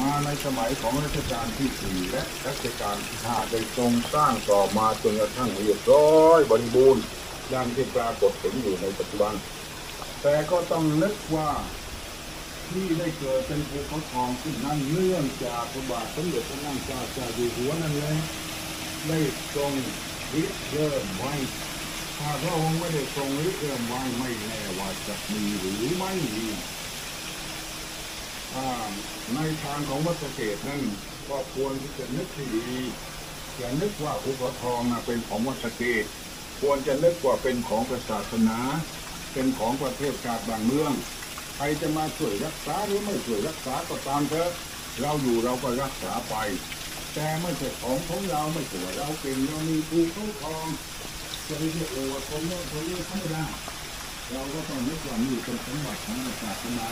มาในสมัยของรัชกาลที่4และรัชกาลที่5ได้ทรงสร้างต่อมาจนกระทั่งเรียบร้อยบริบูรณ์ดังที่ปรากฏเห็นอยู่ในปัจจุบันแต่ก็ต้องนึกว่าที่ได้เกิดเป็นภูเขาทองขึ้นนั้นเนื่องจากพระบาทสมเด็จพระนั่งเจ้าเจ้าอยู่หัวนั้นเลยได้ทรงริเริ่มไว้ถ้าพระองค์ไม่ได้ทรงริเริ่มไว้ไม่แน่ว่าจะมีหรือไม่มีในทางของวัดสะเกษนั้นก็ควรที่จะนึกที่ดีอย่านึกว่าภูเขาทองเป็นของวัดสะเกษควรจะนึกว่าเป็นของศาสนาเป็นของประเทศชาติบ้านเมืองใครจะมาช่วยรักษาหรือไม่ช่วยรักษาก็ตามเถอะเราอยู่เราก็รักษาไปแต่ไม่ใช่ของเราไม่ถือเราเป็นเรามีภูเขาทองจะเรียกว่าคนนั้นคนนี้ไม่ได้เราก็ต้องนึกว่านี่เป็นสมบัติของศาสนา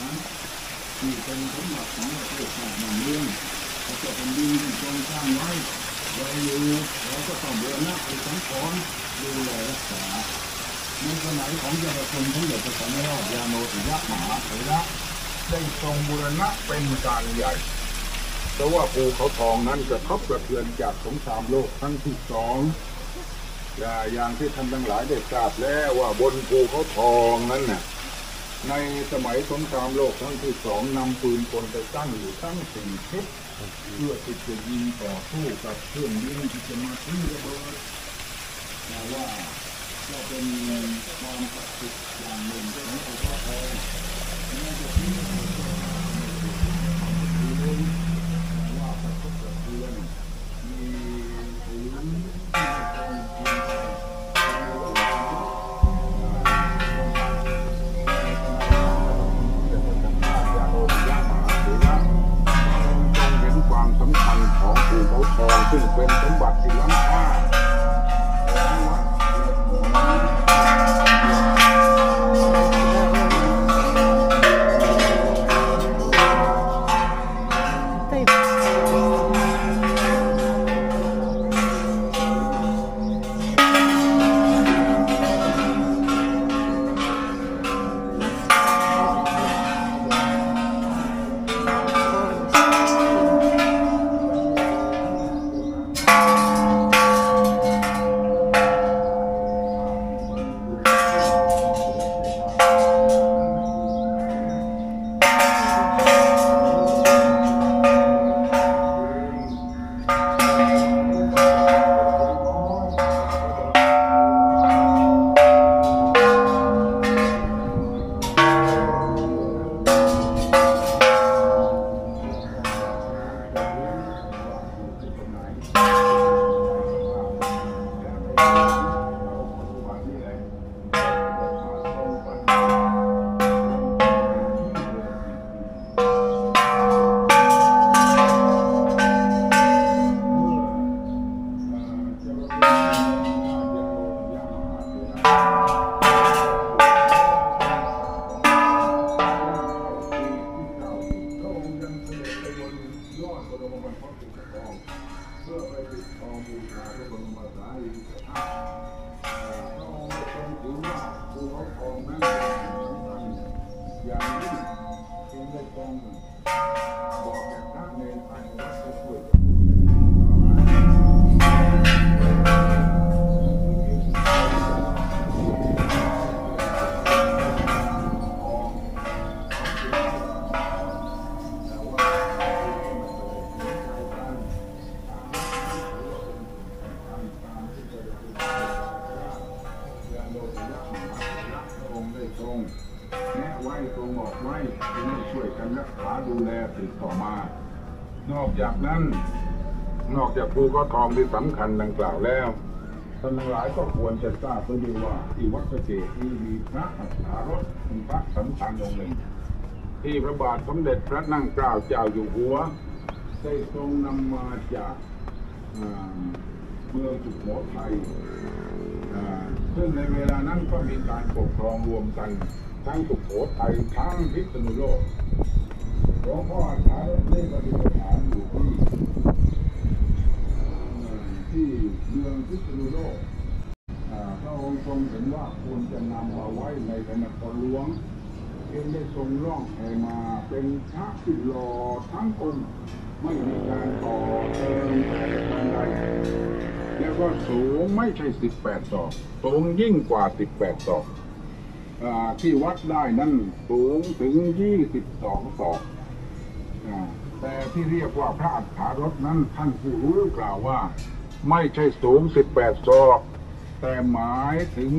นี่เป็นสมบัติของประเทศชาติบ้านเมืองเราจะเป็นดีที่ทรงสร้างไว้เราอยู่เราก็ต้องเดินหน้าไปสังคมดูแลรักษาในสมัยของเยาวชนทั้งหลายประสานรอบยาโนติยะมหาเถระได้ทรงบูรณะเป็นการใหญ่แต่ว่าภูเขาทองนั้นกระทบกระเทือนจากสงครามโลกครั้งที่2อย่างที่ท่านทั้งหลายได้ทราบแล้วว่าบนภูเขาทองนั้นน่ะในสมัยสงครามโลกครั้งที่2นำปืนกลไปตั้งอยู่ตั้ง4 ชุดเพื่อที่จะยิงต่อสู้กับเครื่องยิงที่จะมาทิ้งระเบิดแต่ว่าก็เป็นความศักดิ์สิทธิ์อย่างหนึ่งของภูเขาทองน่าจะทิ้งระเบิดว่าประสบกับเพื่อนมีถึงซึ่งเป็นสมบัติที่ล้ำค่าภูเขาทองที่สำคัญดังกล่าวแล้วท่านทั้งหลายก็ควรจะทราบด้วยดีว่าที่วัดสะเกษมีพระอัฏฐารสเป็นพระสำคัญองค์หนึ่ง ที่พระบาทสมเด็จพระนั่งเกล้าเจ้าอยู่หัวได้ทรงนำมาจากเมืองสุโขทัยซึ่งในเวลานั้นก็มีการปกครองรวมกันทั้งสุโขทัยทั้งพิษณุโลกหลวงพ่ออาจารย์ได้ปฏิบัติธรรมอยู่ที่เมืองพิษณุโลกพระองค์ทรงเห็นว่าควรจะนำมาไว้ในคณะกรหลวงเองได้ทรงล่องแพมาเป็นพระที่หล่อทั้งองค์ไม่มีการต่อเติมอะไรแล้วก็สูงไม่ใช่18ศอกสูงยิ่งกว่า18ศอกที่วัดได้นั้นสูงถึง22ศอกแต่ที่เรียกว่าพระอัฏฐารถนั้นท่านผู้รู้กล่าวว่าไม่ใช่สูง18ศอกแต่หมายถึง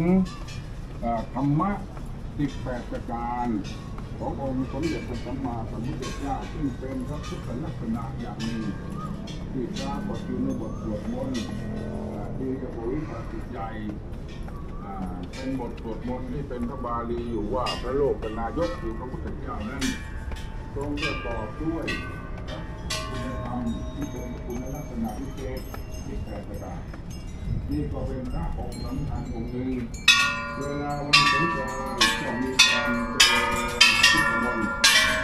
ธรรมะ18ประการขององค์สมเด็จพระสัมมาสัมพุทธเจ้าซึ่งเป็นพระพุทธลักษณะอย่างหนึ่งที่พระปฏิจุณบทสวดมนต์ที่กระโปรงพระจิตใจเป็นบทสวดมนต์ที่เป็นพระบาลีอยู่ว่าพระโลกนายกคือพระพุทธเจ้านั้นทรงประกอบด้วยคุณธรรมที่เป็นคุณลักษณะพิเศษ18ประการนี่ก็เป็นพระองค์สำคัญองค์หนึ่งเวลาวันสงกรานต์ก็มีการเจริญพุทธมนต์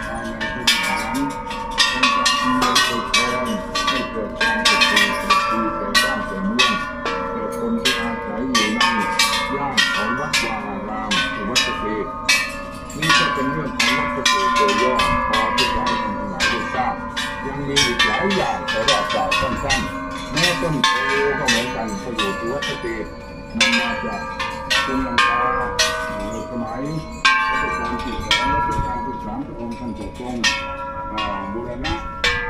ภายในพื้นฐานเป็นการเมืองเกิดแรงให้เกิดความสุขดีสุขดีแก่บ้านแก่เมืองแก่คนที่อาศัยอยู่ในย่านของวัดวาอารามหรือวัดสเกตนี่ก็เป็นเรื่องของวัดสเกตโดยย่อพอที่เราทั้งหลายได้ทราบยังมีอีกหลายอย่างแต่เรากล่าวสั้นๆแม้ต้นโพก็เหมือนกันประโยชน์ที่วัดสเกตนำมาจากเป็นลังกาสมัยรัชกาลที่2และรัชกาลที่3พระองค์ท่านทรงบูรณะ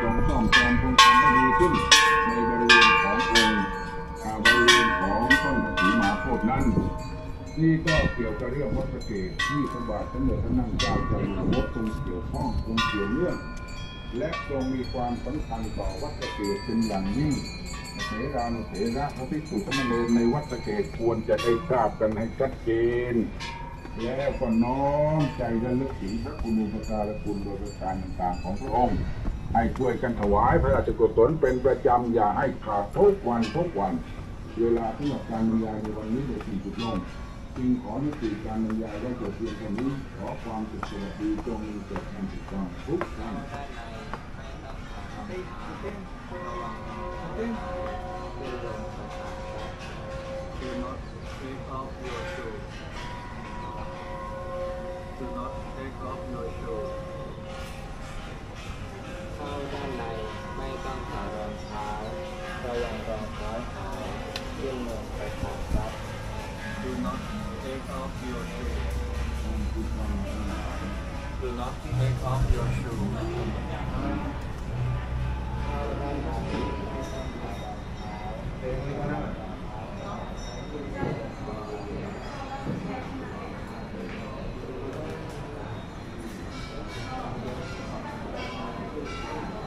ทรงซ่อมแซมทรงทำให้ดีขึ้นในบริเวณขององค์บริเวณของต้นพระศรีมหาโพธิ์นั้นนี่ก็เกี่ยวกับเรื่องวัดสเกตที่พระบาทสมเด็จพระนั่งเกล้าเจ้าอยู่หัวทรงเกี่ยวข้องทรงเกี่ยวเนื่องและทรงมีความสำคัญต่อวัดสเกตเป็นอย่างยิ่งเสนานุเสนะพระภิกษุสามเณรในวัดสเกตควรจะได้ทราบกันให้ชัดเจนแล้วก็น้อมใจและลึกถึงพระคุณูปการคุณโดยประการต่างๆของพระองค์ให้ช่วยกันถวายพระราชกุศลเป็นประจำอย่าให้ขาดทุกวันเวลาสำหรับการบรรยายในวันนี้ได้สิ้นสุดลงจึงขอยุติการบรรยายได้จบเพียงเท่านี้ขอความสุขสวัสดีจงมีแก่ท่านทุกท่านDo not take off your shoes. เข้าด้านในไม่ต้องถอดรองเท้าระวังรองเท้าหายยื่นมือไปถอดซับ Do not take off your shoes. Do not take off your shoes. เข้าด้านในไม่ต้องถอดรองเท้าเป็นไม่ไ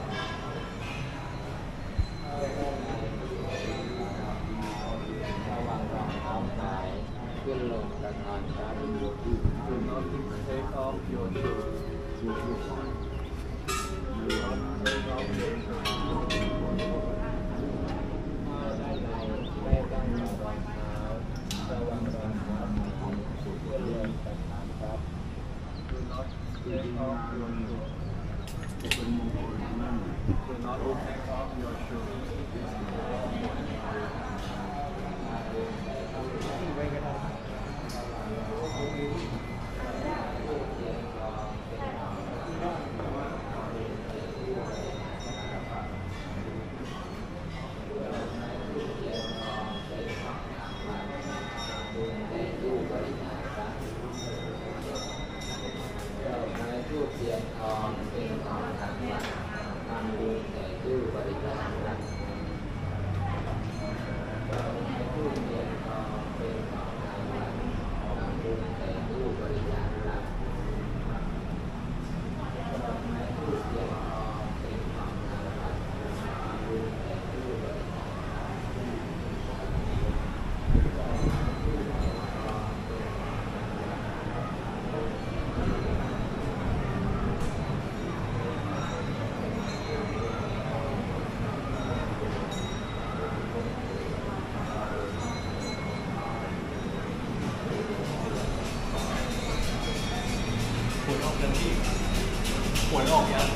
ด้ หวยออกยัง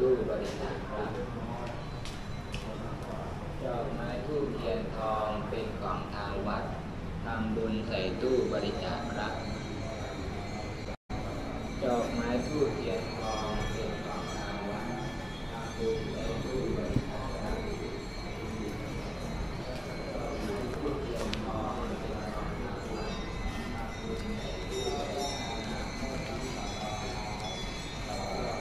ดูบริษัทครับดอกไม้ธูปเทียนทองเป็นของทางวัดทำบุญใส่ตู้บริจาคครับดอกไม้ธูปเทียนทองเป็นของทางวัดทำบุญใส่ตู้บริจาคครับดอกไม้ธูปเทียนทองเป็นของทางวัดทำบุญใส่ตู้บริจาค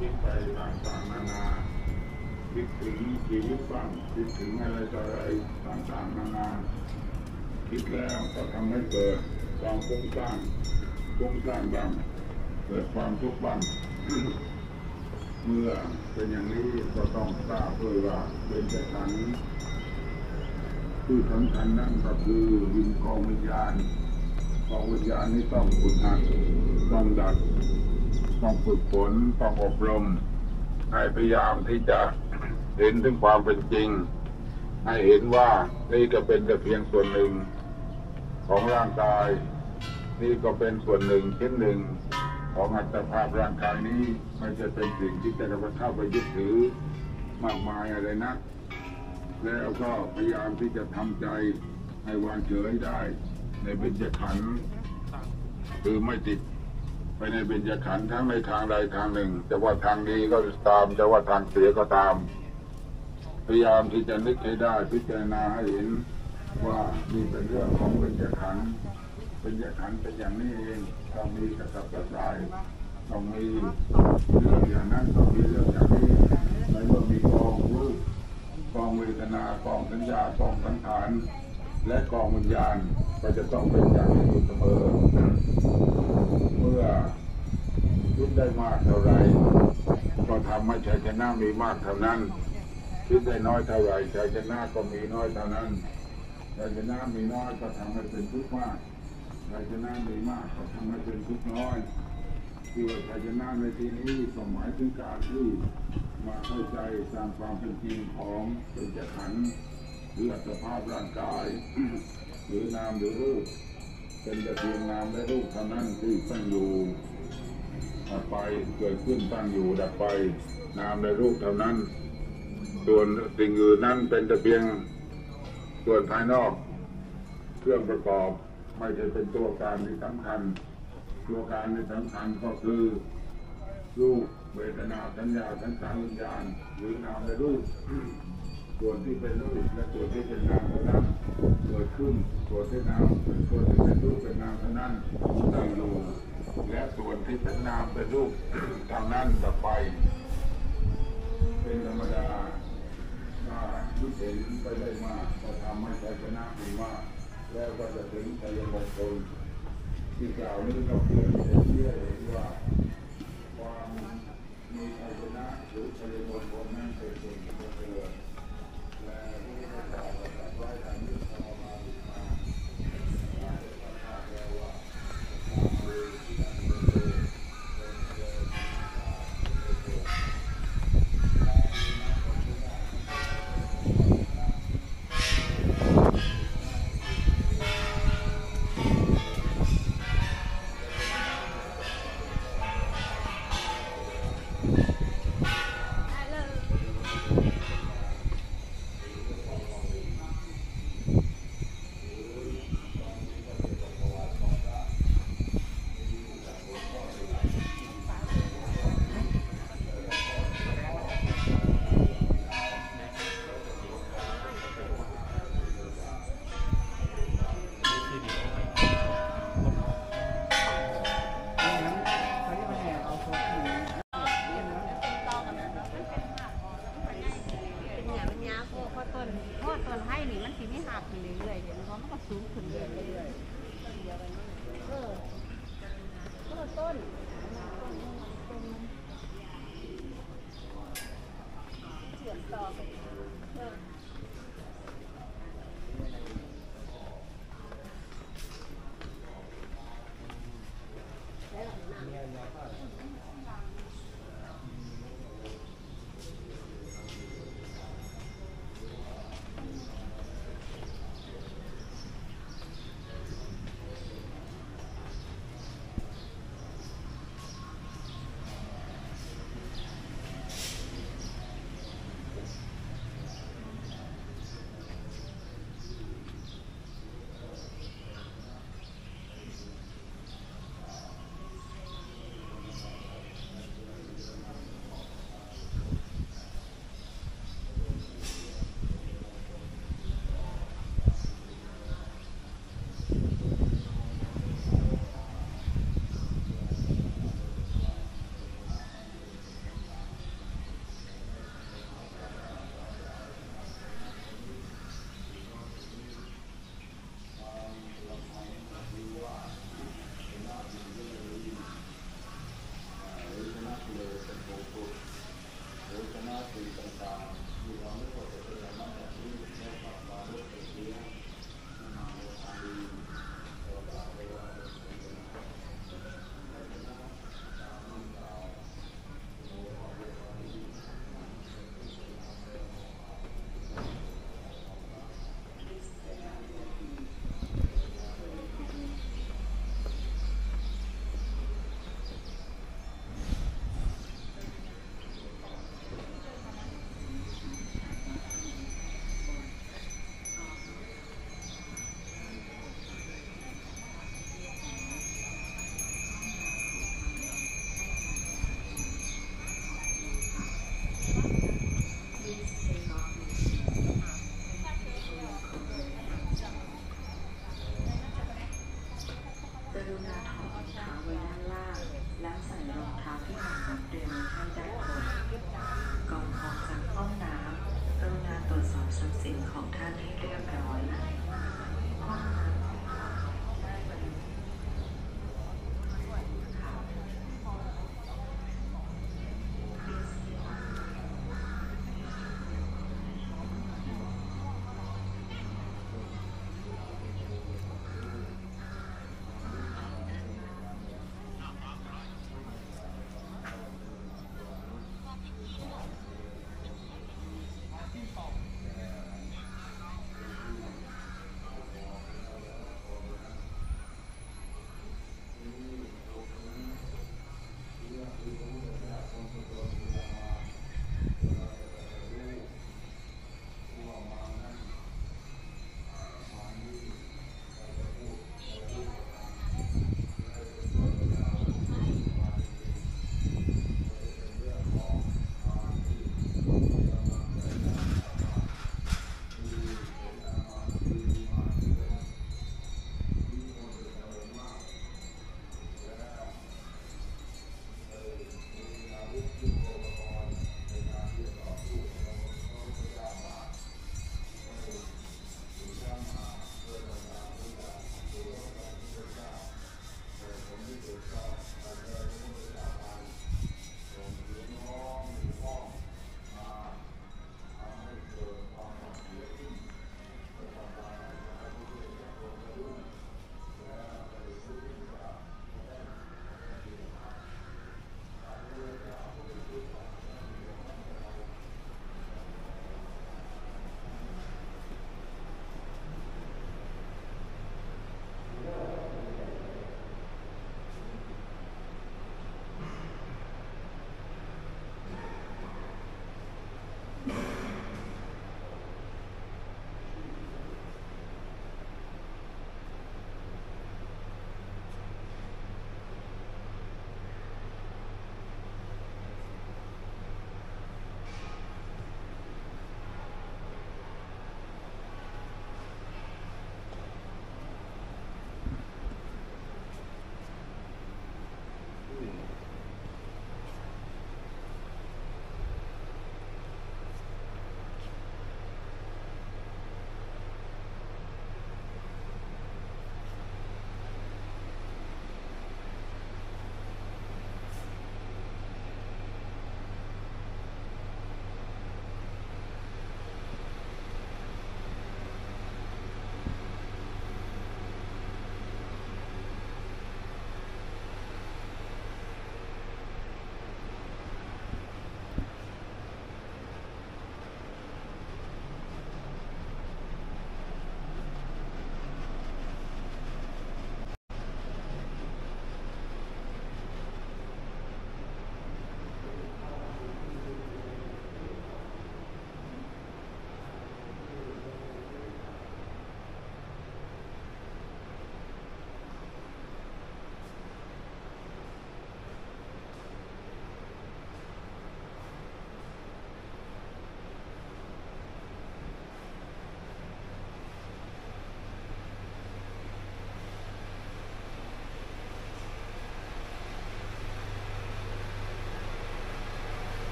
คิดแล้วก็ทำให้เกิดความฟุ้งซ่านบ้างเกิดความทุกข์บ้างเมื่อเป็นอย่างนี้ก็ต้องทราบด้วยว่าเป็นสถานที่สำคัญนั่นก็คือวิญญาณกองวิญญาณนี้ต้องฝึกหัดต้องดัดต้องฝึกฝนต้องอบรมให้พยายามที่จะเห็นถึงความเป็นจริงให้เห็นว่านี่ก็เป็นแต่เพียงส่วนหนึ่งของร่างกายนี่ก็เป็นส่วนหนึ่งชิ้นหนึ่งของอัตภาพร่างกายนี้มันจะเป็นสิ่งที่จะมาเข้าไปยึดถือมากมายอะไรนักแล้วก็พยายามที่จะทำใจให้วางเฉยได้ในเบญจขันธ์คือไม่ติดไปในเบญจขันธ์ทั้งในทางใดทางหนึ่งจะว่าทางดีก็ตามจะว่าทางเสียก็ตามพยายามที่จะนึกให้ได้พิจารณาให้เห็นว่านี่เป็นเรื่องของเบญจขันธ์เป็นอย่างนี้เองต้องมีกระสับกระส่ายต้องมีเรื่องอย่างนั้นต้องมีเรื่องอย่างนี้ไม่ว่ามีกองรูปกองเวทนากองสัญญากองสังขารและกองวิญญาณก็จะต้องเป็นอย่างนี้เสมอเมื่อคิดได้มากเท่าไรก็ทำให้ชัยชนะมีมากเท่านั้นคิดได้น้อยเท่าไรชัยชนะก็มีน้อยเท่านั้นชัยชนะมีน้อยก็ทำให้เป็นทุกข์มากชัยชนะมีมากก็ทำให้เป็นทุกข์น้อยที่ว่าชัยชนะในที่นี้ก็หมายถึงการที่มาเข้าใจตามความเป็นจริงของเบญจขันธ์หรือสภาพร่างกายหรือนามหรือรูปเป็นแต่เพียงนามและรูปเท่านั้นที่ตั้งอยู่ดับไปเกิดขึ้นตั้งอยู่ดับไปนามและรูปเท่านั้นส่วนสิ่งอื่นนั้นเป็นแต่เพียงส่วนภายนอกเครื่องประกอบไม่ใช่เป็นตัวการที่สำคัญตัวการที่สำคัญก็คือรูปเวทนาสัญญาสังขารวิญญาณหรือนามและรูปส่วนที่เป็นรูปและส่วนที่เป็นนามเท่านั้นเกิดขึ้นส่วนที่นามเป็นส่วนที่เป็นรูปเป็นนามเท่านั้นตั้งอยู่และส่วนที่เป็นนามเป็นรูปทางนั้นต่อไปเป็นธรรมดาถ้าคิดเห็นไปได้มากก็ทำให้ชัยชนะมีมากแล้วก็จะถึงชัยมงคลที่กล่าวนี้ก็เพื่อให้เชื่อเห็นว่าความมีชัยชนะหรือชัยมงคลนั้นเป็นสิ่งที่ประเสริฐและผู้ที่ประกาศไว้ดังนี้ต่อมาอีกมาจะประกาศแล้วว่า นี่มันสีไม่หักขึ้นเรื่อยๆเดี๋ยวมันก็สูงขึ้นเรื่อยๆต้นเชื่อมต่อกัน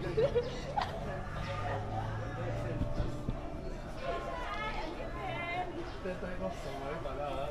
絶対ロストもあるかな。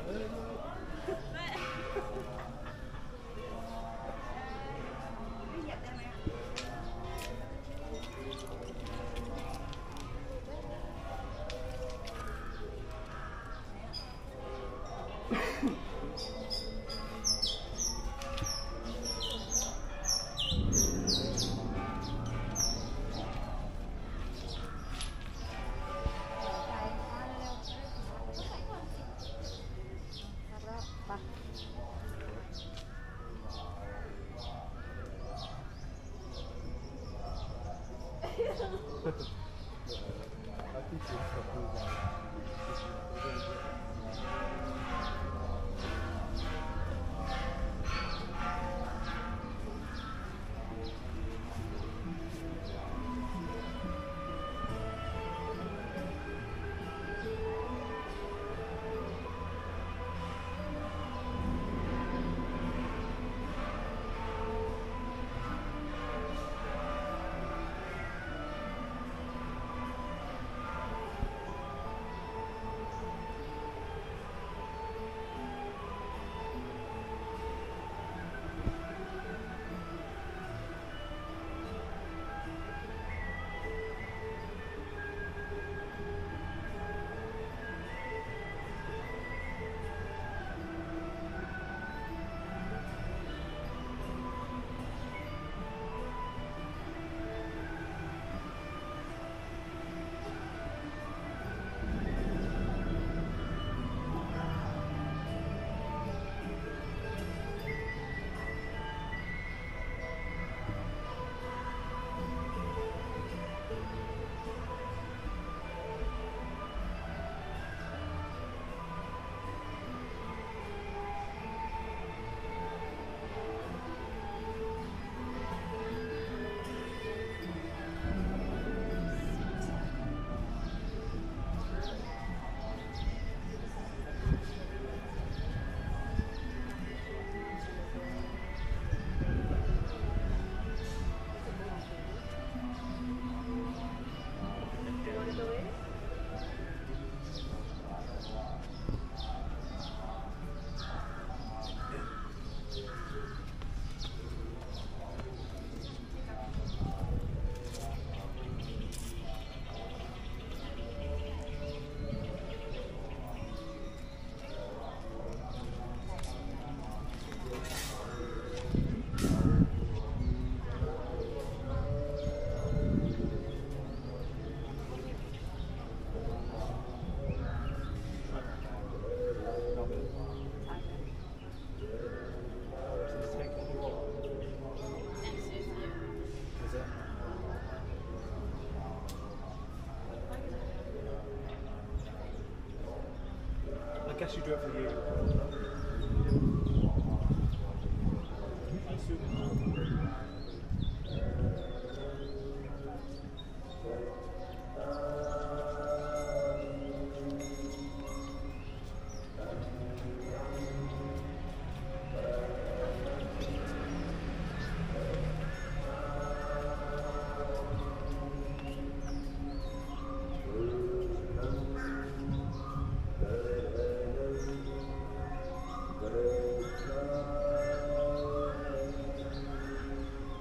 I guess you do it for you.